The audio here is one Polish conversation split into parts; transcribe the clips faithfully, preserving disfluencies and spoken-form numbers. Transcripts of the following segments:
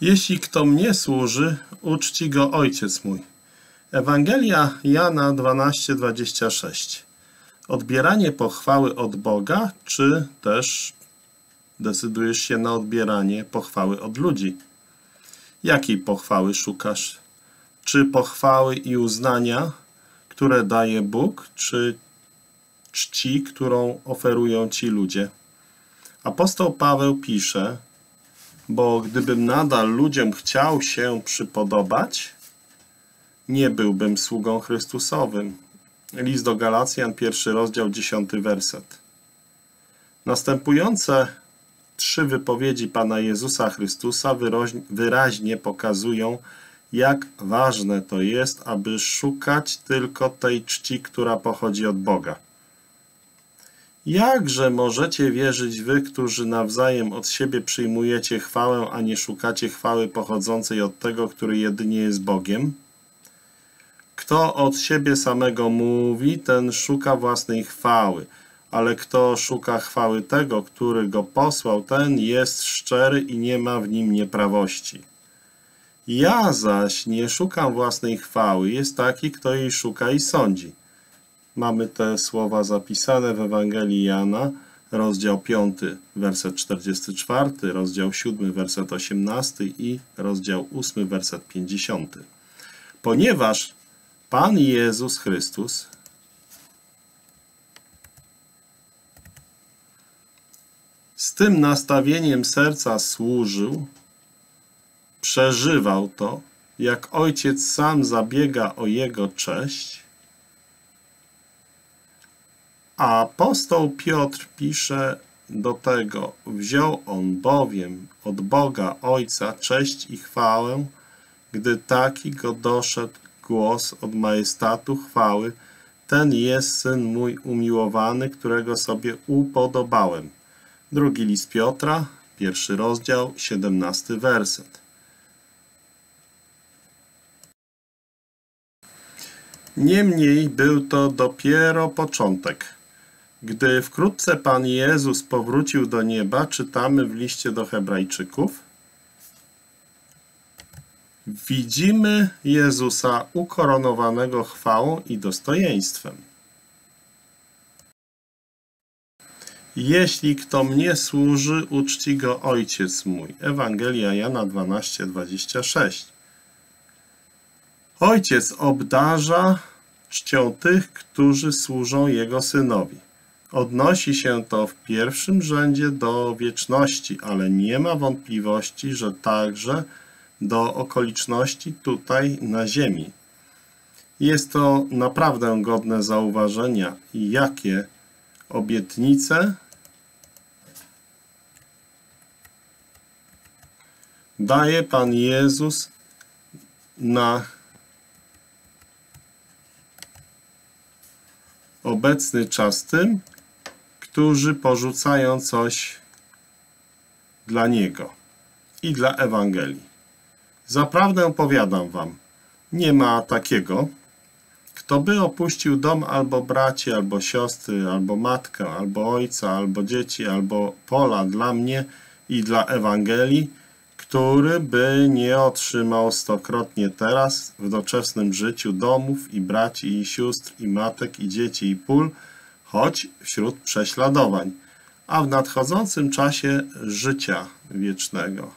Jeśli kto mnie służy, uczci go Ojciec mój. Ewangelia Jana dwanaście dwadzieścia sześć. Odbieranie pochwały od Boga, czy też decydujesz się na odbieranie pochwały od ludzi? Jakiej pochwały szukasz? Czy pochwały i uznania, które daje Bóg, czy czci, którą oferują ci ludzie? Apostoł Paweł pisze, bo gdybym nadal ludziom chciał się przypodobać, nie byłbym sługą Chrystusowym. List do Galacjan, pierwszy rozdział, dziesiąty werset. Następujące trzy wypowiedzi Pana Jezusa Chrystusa wyraźnie pokazują, jak ważne to jest, aby szukać tylko tej czci, która pochodzi od Boga. Jakże możecie wierzyć wy, którzy nawzajem od siebie przyjmujecie chwałę, a nie szukacie chwały pochodzącej od tego, który jedynie jest Bogiem? Kto od siebie samego mówi, ten szuka własnej chwały, ale kto szuka chwały tego, który go posłał, ten jest szczery i nie ma w nim nieprawości. Ja zaś nie szukam własnej chwały, jest taki, kto jej szuka i sądzi. Mamy te słowa zapisane w Ewangelii Jana, rozdział piąty, werset czterdziesty czwarty, rozdział siódmy, werset osiemnasty i rozdział ósmy, werset pięćdziesiąty. Ponieważ Pan Jezus Chrystus z tym nastawieniem serca służył, przeżywał to, jak Ojciec sam zabiega o Jego cześć, a apostoł Piotr pisze do tego, wziął on bowiem od Boga Ojca cześć i chwałę, gdy taki go doszedł głos od majestatu chwały, ten jest Syn mój umiłowany, którego sobie upodobałem. Drugi list Piotra, pierwszy rozdział, siedemnasty werset. Niemniej był to dopiero początek. Gdy wkrótce Pan Jezus powrócił do nieba, czytamy w liście do Hebrajczyków, widzimy Jezusa ukoronowanego chwałą i dostojeństwem. Jeśli kto mnie służy, uczci go Ojciec mój. Ewangelia Jana dwanaście dwadzieścia sześć. Ojciec obdarza czcią tych, którzy służą Jego Synowi. Odnosi się to w pierwszym rzędzie do wieczności, ale nie ma wątpliwości, że także do okoliczności tutaj na ziemi. Jest to naprawdę godne zauważenia, jakie obietnice daje Pan Jezus na obecny czas tym, którzy porzucają coś dla Niego i dla Ewangelii. Zaprawdę powiadam wam, nie ma takiego, kto by opuścił dom albo braci, albo siostry, albo matkę, albo ojca, albo dzieci, albo pola dla mnie i dla Ewangelii, który by nie otrzymał stokrotnie teraz w doczesnym życiu domów i braci, i sióstr, i matek, i dzieci, i pól, choć wśród prześladowań, a w nadchodzącym czasie życia wiecznego.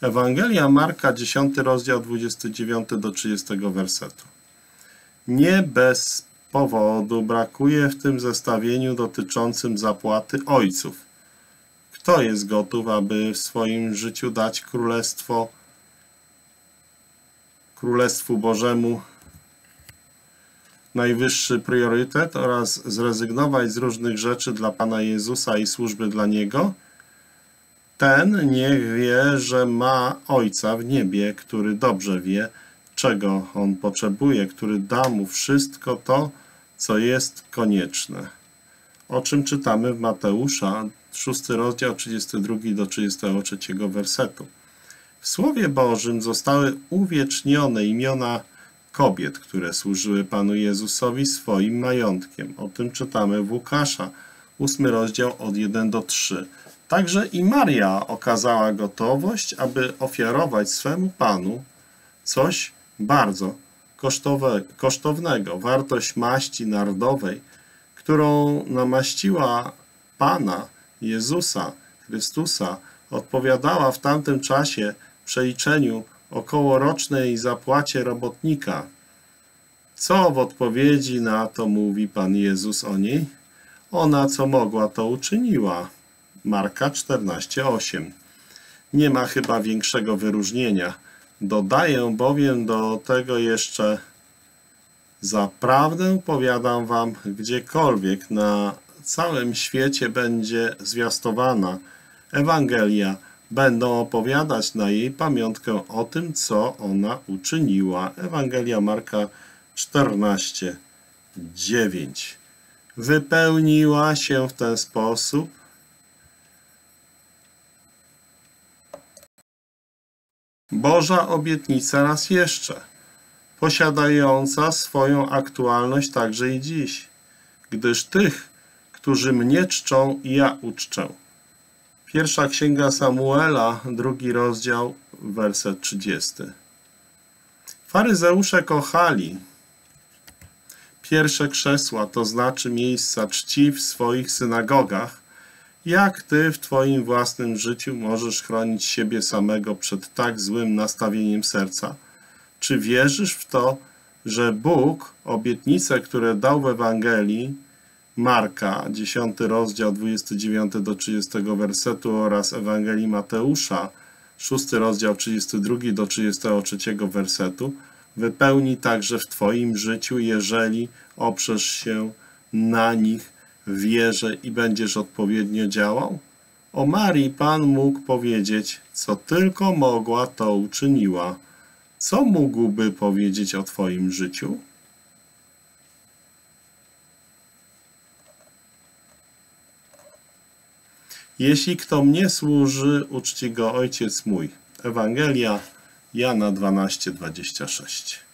Ewangelia Marka, dziesiąty rozdział, dwudziesty dziewiąty do trzydziestego wersetu. Nie bez powodu brakuje w tym zestawieniu dotyczącym zapłaty ojców. Kto jest gotów, aby w swoim życiu dać królestwo, Królestwu Bożemu najwyższy priorytet oraz zrezygnować z różnych rzeczy dla Pana Jezusa i służby dla Niego? Ten niech wie, że ma Ojca w niebie, który dobrze wie, czego on potrzebuje, który da mu wszystko to, co jest konieczne. O czym czytamy w Mateusza, szósty rozdział, trzydziesty drugi do trzydziestego trzeciego wersetu. W Słowie Bożym zostały uwiecznione imiona kobiet, które służyły Panu Jezusowi swoim majątkiem. O tym czytamy w Łukasza, ósmy rozdział od pierwszego do trzeciego. Także i Maria okazała gotowość, aby ofiarować swemu Panu coś bardzo kosztowe, kosztownego. Wartość maści nardowej, którą namaściła Pana Jezusa Chrystusa, odpowiadała w tamtym czasie przeliczeniu okołorocznej zapłacie robotnika. Co w odpowiedzi na to mówi Pan Jezus o niej? Ona, co mogła, to uczyniła. Marka czternaście, osiem. Nie ma chyba większego wyróżnienia. Dodaję bowiem do tego jeszcze: zaprawdę powiadam wam, gdziekolwiek na całym świecie będzie zwiastowana Ewangelia, będą opowiadać na jej pamiątkę o tym, co ona uczyniła. Ewangelia Marka czternaście, dziewięć. Wypełniła się w ten sposób Boża obietnica raz jeszcze, posiadająca swoją aktualność także i dziś. Gdyż tych, którzy mnie czczą, ja uczczę. Pierwsza Księga Samuela, drugi rozdział, werset trzydziesty. Faryzeusze kochali pierwsze krzesła, to znaczy miejsca czci w swoich synagogach. Jak ty w twoim własnym życiu możesz chronić siebie samego przed tak złym nastawieniem serca? Czy wierzysz w to, że Bóg obietnice, które dał w Ewangelii Marka, dziesiąty rozdział, dwudziesty dziewiąty do trzydziestego wersetu, oraz Ewangelii Mateusza, szósty rozdział, trzydziesty drugi do trzydziestego trzeciego wersetu, wypełni także w twoim życiu, jeżeli oprzesz się na nich w wierze i będziesz odpowiednio działał? O Marii Pan mógł powiedzieć: co tylko mogła, to uczyniła. Co mógłby powiedzieć o twoim życiu? Jeśli kto mnie służy, uczci go Ojciec mój. Ewangelia Jana dwanaście, dwadzieścia sześć.